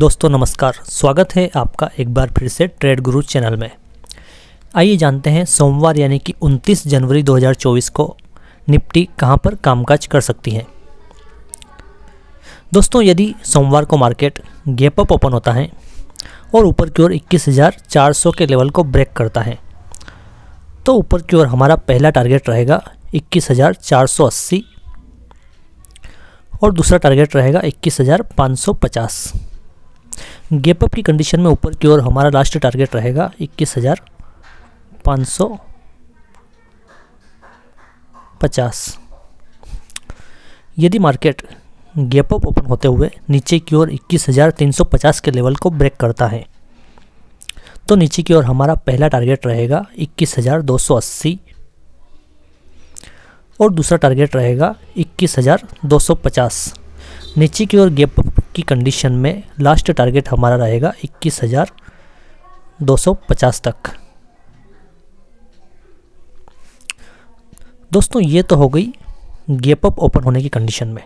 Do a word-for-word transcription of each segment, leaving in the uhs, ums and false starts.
दोस्तों नमस्कार, स्वागत है आपका एक बार फिर से ट्रेड गुरु चैनल में। आइए जानते हैं सोमवार यानी कि उनतीस जनवरी दो हज़ार चौबीस को निफ्टी कहां पर कामकाज कर सकती है। दोस्तों यदि सोमवार को मार्केट गैप अप ओपन होता है और ऊपर की ओर इक्कीस हज़ार चार सौ के लेवल को ब्रेक करता है तो ऊपर की ओर हमारा पहला टारगेट रहेगा इक्कीस हज़ार चार सौ अस्सी और दूसरा टारगेट रहेगा इक्कीस हज़ार पाँच सौ पचास। गैप अप की कंडीशन में ऊपर की ओर हमारा लास्ट टारगेट रहेगा इक्कीस हज़ार पाँच सौ पचास। यदि मार्केट गैप अप ओपन होते हुए नीचे की ओर इक्कीस हज़ार तीन सौ पचास के लेवल को ब्रेक करता है तो नीचे की ओर हमारा पहला टारगेट रहेगा इक्कीस हज़ार दो सौ अस्सी और दूसरा टारगेट रहेगा इक्कीस हज़ार दो सौ पचास। नीचे की ओर गैप अप की कंडीशन में लास्ट टारगेट हमारा रहेगा इक्कीस हज़ार दो सौ पचास तक। दोस्तों ये तो हो गई गैप अप ओपन होने की कंडीशन में।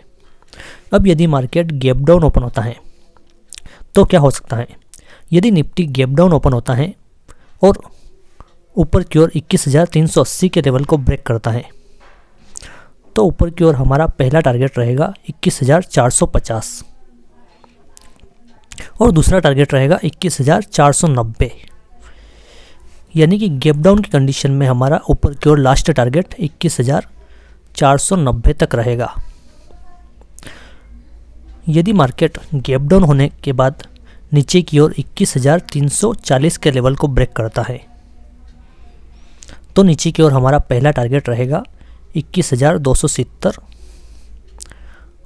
अब यदि मार्केट गैप डाउन ओपन होता है तो क्या हो सकता है। यदि निफ्टी गैप डाउन ओपन होता है और ऊपर की ओर इक्कीस हज़ार तीन सौ अस्सी के लेवल को ब्रेक करता है तो ऊपर की ओर हमारा पहला टारगेट रहेगा इक्कीस हज़ार चार सौ पचास और दूसरा टारगेट रहेगा इक्कीस हज़ार चार सौ नब्बे। यानी कि गैप डाउन की कंडीशन में हमारा ऊपर की ओर लास्ट टारगेट इक्कीस हज़ार चार सौ नब्बे तक रहेगा। यदि मार्केट गैप डाउन होने के बाद नीचे की ओर इक्कीस हज़ार तीन सौ चालीस के लेवल को ब्रेक करता है तो नीचे की ओर हमारा पहला टारगेट रहेगा इक्कीस हज़ार दो सौ सत्तर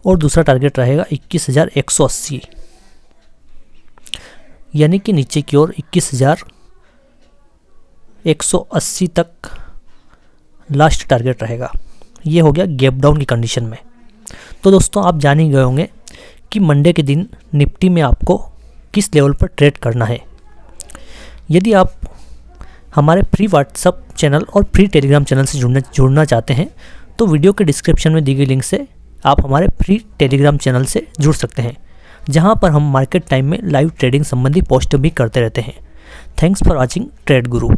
और दूसरा टारगेट रहेगा इक्कीस हज़ार एक सौ अस्सी। यानी कि नीचे की ओर इक्कीस हज़ार एक सौ अस्सी तक लास्ट टारगेट रहेगा। ये हो गया गैप डाउन की कंडीशन में। तो दोस्तों आप जान ही गए होंगे कि मंडे के दिन निफ्टी में आपको किस लेवल पर ट्रेड करना है। यदि आप हमारे फ्री व्हाट्सअप चैनल और फ्री टेलीग्राम चैनल से जुड़ना जुड़ना चाहते हैं तो वीडियो के डिस्क्रिप्शन में दी गई लिंक से आप हमारे फ्री टेलीग्राम चैनल से जुड़ सकते हैं, जहां पर हम मार्केट टाइम में लाइव ट्रेडिंग संबंधी पोस्ट भी करते रहते हैं। Thanks for watching trade Guru.